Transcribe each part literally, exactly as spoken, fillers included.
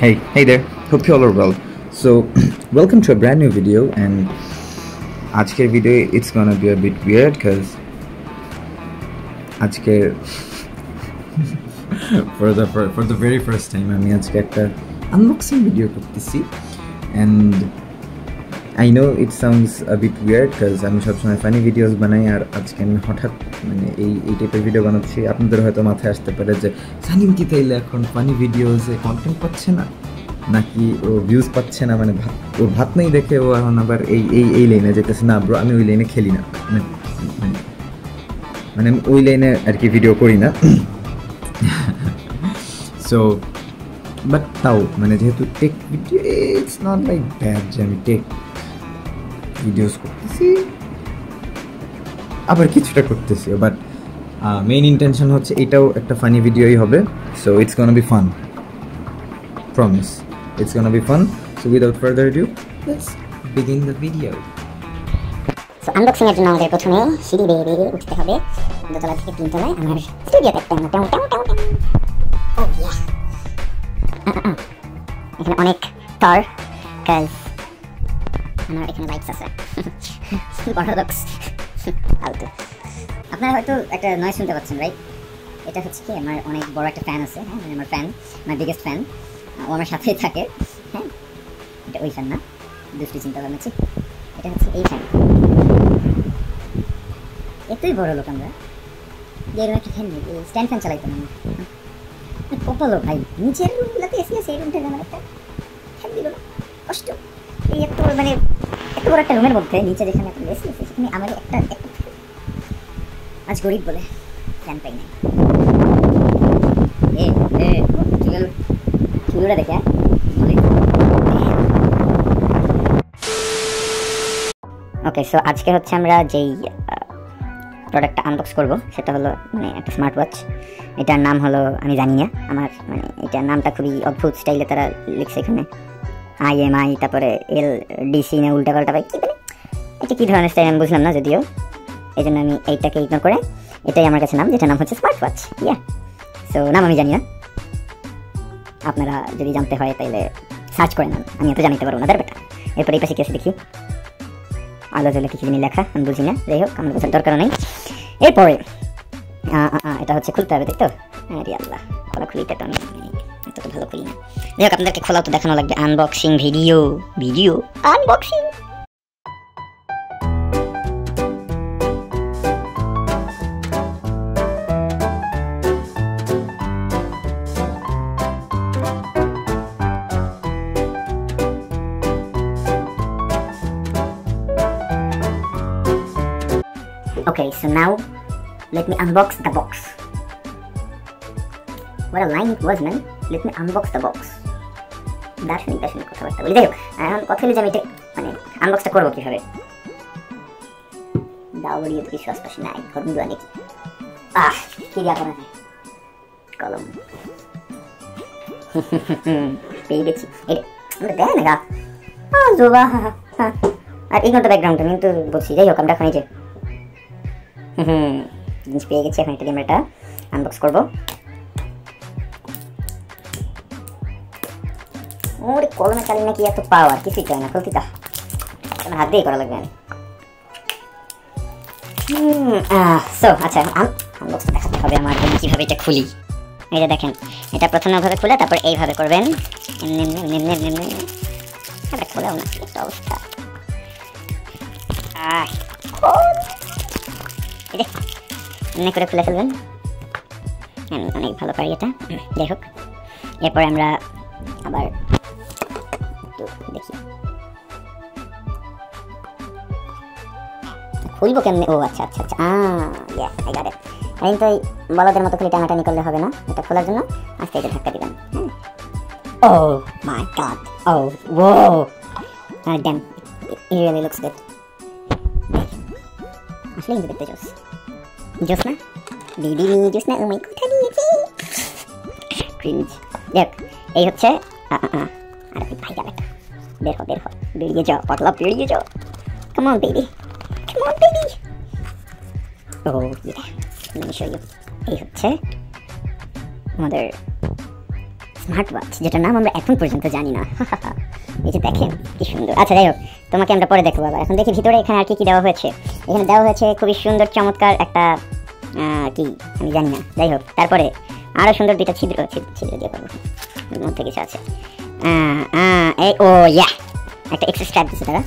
Hey, hey there. Hope you all are well. So, welcome to a brand new video, and today's video it's gonna be a bit weird because today for the for, for the very first time I'm going to make an unboxing video, and I know it sounds a bit weird because I'm always funny videos banai ar ajke ami hotat mane ei ei type er video banacchi apnader hoyto mathay ashte pare je sanim ki taile ekhon funny videos e content pacche na naki o views pacche na mane o bhat nei dekhe o ekhon abar ei ei ei lane e jeteche na bro ami oi lane kheli na mane ami oi lane ar ki video kori na so but now mane jehetu tech video it's not like that jam tech videos করতেছি আবার কিছুটা করতেছি but main intention হচ্ছে এটাও একটা funny ভিডিওই হবে so it's gonna be fun promise it's gonna be fun so without further ado let's begin the video so unboxing এর জন্য আমাদের প্রথমে সিঁড়ি বেয়ে বেয়ে উঠতে হবে দোতলা থেকে তিনতলায় আমার স্টুডিওতে একটা টাউ টাউ টাউ ও ইয়া এখানে অনেক তার কাজ আমার এখানে লাইটস আছে পরাডক্স আউট আপনারা হয়তো একটা নয়েজ শুনতে পাচ্ছেন রাইট এটা হচ্ছে কি আমার অনেক বড় একটা ফ্যান আছে হ্যাঁ মানে আমার ফ্যান মাই বিগেস্ট ফ্যান ও আমার সাথেই থাকে হ্যাঁ এটা ওই ফ্যান না দুষ্টি চিন্তা করছি এটা হচ্ছে এই ফ্যান এতই বড় লোক আমরা এর একটা ফ্যান স্ট্যান্ড ফ্যান চালাইতাম আমি কপালো ভাই নিচের রুমগুলোতে এসি আছে এই রুমটা আমার একটা ফ্যান দিল না কষ্ট ये तो मैंने एक बड़ा टेबल में बोलते हैं नीचे देखा मैं तो लेस लेस इसमें हमारे एक एक आज गरीब बोले फैन पे नहीं ये ये चल चूड़ा देखा ओके सो आज के होते हैं हमरा जे प्रोडक्ट अनबॉक्स करवो সেটা হলো মানে একটা স্মার্ট ওয়াচ এটার নাম হলো আমি জানি না আমার মানে এটার নামটা খুবই অদ্ভুত স্টাইলে তারা লিখছে এখানে আইএমআই তারপরে এল ডিসি না উল্টা পাল্টা ভাই কি বলে এটা কি ধরনের স্টাইল আমি বুঝলাম না যদিও এইজন্য আমি এইটাকে ইগনোর করে এটাই আমার কাছে নাম যেটা নাম হচ্ছে স্মার্ট ওয়াচ ইয়া সো নাম আমি জানি না আপনারা যদি জানতে হয় তাহলে সার্চ করে নেন আমি এত জানতে পারবো না দরকার এরপর এই পাশে কি আছে দেখি আলো জ্বলে কিছু দিনই লেখা আমি বুঝি না যাই হোক আমার বোঝার দরকার নেই এরপরে এটা হচ্ছে খুলতে হবে দেখতো আরে আল্লাহ খোলা খুলি এটা আমি তো ভালো করি না যাই হোক আপনাদেরকে খোলাও তো দেখানো লাগবে unboxing video video unboxing Okay, so now let me unbox the box. What a line it was, man. Let me unbox the box. Darshnik, Darshnik, কথা বলতে বলি যাই হোক এখন কথা হলো যে আমি এটা মানে আনবক্সটা করবো কীভাবে দাওড়িয়ে তো কিছু আশপাশে নাই করুন দেওয়া নাকি আহ কী দেওয়া করা যায় কলম পেয়ে গেছি এটা আমরা দেয় না গা জোবা আর এই ঘন্টা ব্যাকগ্রাউন্ডটা কিন্তু বলছি যাই হোক আমরা এখন এই যে হুম জিনিস পেয়ে গেছি এখন এটা দিয়ে আমরা এটা আনবক্স করবো ওরে কলমে চালিয়ে নাকি এত পাওয়ার কিছুই চাই না খুলতে তা আমার হাত দিয়ে করা লাগবে আমি সো আচ্ছা আনবক্স দেখাতে হবে আমার আমি কীভাবে এটা খুলি এই যে দেখেন এটা প্রথমে ওভাবে খুলে তারপর এইভাবে করবেন এমনি এমনি এমনি এমনি এটা খোলাও না একটা অবস্থা এমনি করে খুলে ফেলবেন অনেক ভালো পারি এটা যাই হোক এরপরে আমরা আবার দেখি খুলবো কেমনে ও আচ্ছা আচ্ছা আচ্ছা ইয়া আই গট ইট এখন তো বলদের মতো খালি টানাটানি করলে হবে না এটা খোলার জন্য আস্তে আস্তে ধাক্কা দিবেন oh my god oh oh আর damn it really looks good আসলে ইন দেখতে জোস জোস না দিদি নি জোস না ও মাই গড দিদি ক্রিঞ্জ দেখ এই হচ্ছে আরে ভাই যা বেটা বের হো বের হো বেরিয়ে যাও পটলা বেরিয়ে যাও come on baby come on baby oh yeah let me show you এই হচ্ছে আমাদের স্মার্ট ওয়াচ যেটার নাম আমরা এখন পর্যন্ত জানি না। এই যে দেখেন কি সুন্দর। আচ্ছা যাই হোক, তোমাকে আমরা পরে দেখবো বাবা। এখন দেখি ভিতরে এখানে আর কি কী দেওয়া হয়েছে। এখানে দেওয়া হয়েছে খুবই সুন্দর চমৎকার একটা কি আমি জানি না, যাই হোক। তারপরে আরও সুন্দর দুইটা ছিদ্র ছিদ্র দিয়ে পাবো, মধ্যে কিছু আছে। এই ও ইয়া একটা এক্সট্রা স্ট্র্যাপ দিচ্ছে তারা,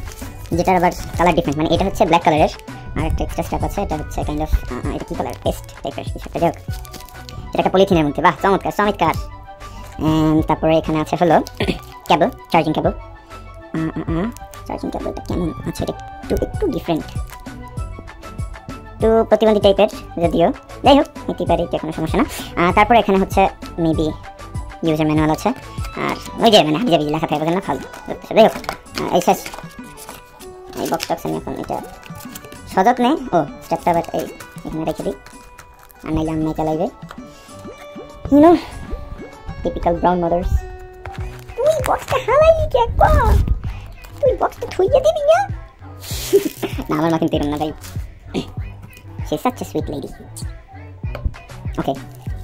যেটার আবার কালার ডিফারেন্ট, মানে এটা হচ্ছে ব্ল্যাক কালারের আর একটা এক্সট্রা স্ট্র্যাপ আছে, এটা হচ্ছে কাইন্ড অফ এটা কী কালার, পেস্ট টাইপের কিছু একটা। যাই হোক, এটা একটা পলিথিনের মধ্যে, বাহ চমৎকার চমৎকার। তারপরে এখানে আছে হলো ক্যাবল, চার্জিং ক্যাবল। চার্জিং ক্যাবলটা কেমন আছে, এটা একটু একটু ডিফারেন্ট, একটু প্রতিবন্ধী টাইপের যদিও, যাই হোক নিতে পারি, এটা কোনো সমস্যা না। তারপরে এখানে হচ্ছে মেবি ইউজার ম্যানুয়াল আছে, আর ওই যে মানে হাবিজাবি লেখা থাকবে না ফালতু, যাই হোক। এই শেষ এই বক্স টক্স আমি এখন এটা সযত্নে ও স্ট্যাপটা আবার এই এখানে রেখে দিই, আর নাইলে আমি চালাইবে ইউনো টিপিক্যাল ব্রাউন মাদার্স। তুই বক্সটা হারাইলি কি একবার, তুই বক্সটা থুইয়ে দিবি না? না আমার মা কিন্তু এরকম না ভাই, সে such a sweet lady. Okay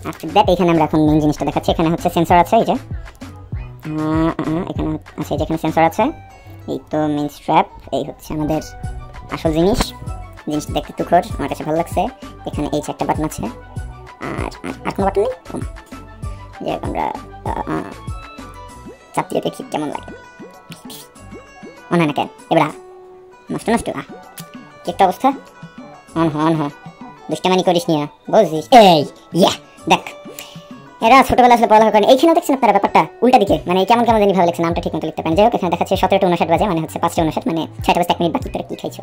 after that এখানে আমরা এখন মেন জিনিসটা দেখাচ্ছি। এখানে হচ্ছে সেন্সর আছে, এই যে এখানে আছে, যেখানে সেন্সর আছে এই তো মেন স্ট্র্যাপ। এই হচ্ছে আমাদের আসল জিনিস, জিনিসটা দেখতে তুখর, আমার কাছে ভালো লাগছে। এখানে এই যে একটা বাটন আছে, আর আর কোনো বাটন নেই। যাই হোক আমরা চাপ দিয়ে দেখি কেমন লাগে। অন হয় না কেন, এবার নষ্ট নষ্ট আহ কি একটা অবস্থা। অন হ অন হ দুষ্টামানি করিস নি, বুঝিস? এই ইয়া দেখ, এরা ছোটবেলা আসলে পড়ালেখা করেন। এইখানে দেখছেন আপনারা ব্যাপারটা উল্টা দিকে, মানে কেমন কেমন জানি ভালো লাগছে, নামটা ঠিক মতো লিখতে পারেন। যাই হোক এখানে দেখাচ্ছে সতেরোটা উনষাট বাজে, মানে হচ্ছে পাঁচটা উনষাট, মানে ছয়টা বাজে এক মিনিট বাকি। তোরা কী খাইছো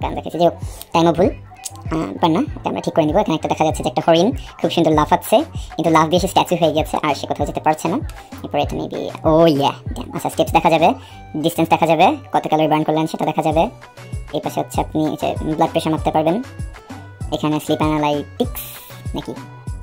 কারণ দেখাচ্ছে। যাই হোক টাইমও ভুল ব্যাপার না, এটা আমরা ঠিক করে নিবো। এখানে একটা দেখা যাচ্ছে যে একটা হরিণ খুব সুন্দর লাফাচ্ছে, কিন্তু লাফ দিয়ে সে স্ট্যাচু হয়ে গেছে আর সে কোথাও যেতে পারছে না। এরপরে এটা মেবি ও ইয়া আচ্ছা স্টেপস দেখা যাবে, ডিস্টেন্স দেখা যাবে, কত ক্যালোরি বার্ন করলেন সেটা দেখা যাবে। এই পাশে হচ্ছে আপনি ব্লাড প্রেশার মাপতে পারবেন। এখানে স্লিপ অ্যানালাইটিক্স নাকি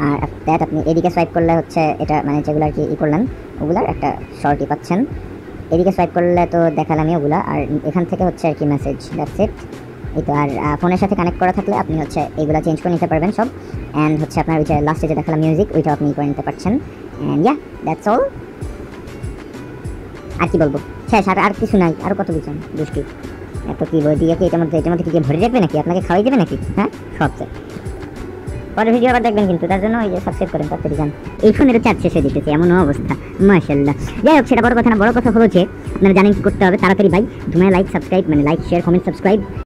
আর দ্যাট আপনি এদিকে সোয়াইপ করলে হচ্ছে এটা মানে যেগুলো আর কি ই করলেন ওগুলার একটা শর্টই পাচ্ছেন। এদিকে সোয়াইপ করলে তো দেখালামই ওগুলো। আর এখান থেকে হচ্ছে আর কি মেসেজ, দ্যাটস ইট এই তো। আর ফোনের সাথে কানেক্ট করা থাকলে আপনি হচ্ছে এগুলো চেঞ্জ করে নিতে পারবেন সব। অ্যান্ড হচ্ছে আপনার ওই যে লাস্টে যে দেখালাম মিউজিক, ওইটাও আপনি করে নিতে পারছেন। And yeah that's all. আর কি বলবো, শেষ আর আর কিছু নাই। আর কত কিছু দুষ্টি, এত কি বই দিয়ে কি এটার মধ্যে এটার মধ্যে কি ভরে রাখবে নাকি, আপনাকে খাওয়াই দেবে নাকি? হ্যাঁ সবচেয়ে পরে ভিডিও আবার দেখবেন, কিন্তু তার জন্য ওই যে সাবস্ক্রাইব করেন তাড়াতাড়ি যান। এই ফোনের চার্জ শেষ হয়ে যেতেছে, এমন অবস্থা মাশাআল্লাহ। যাই হোক সেটা বড় কথা না, বড় কথা হলো যে আপনারা জানেন কী করতে হবে তাড়াতাড়ি ভাই। ধুমায় লাইক সাবস্ক্রাইব মানে লাইক শেয়ার কমেন্ট সাবস্ক্রাইব।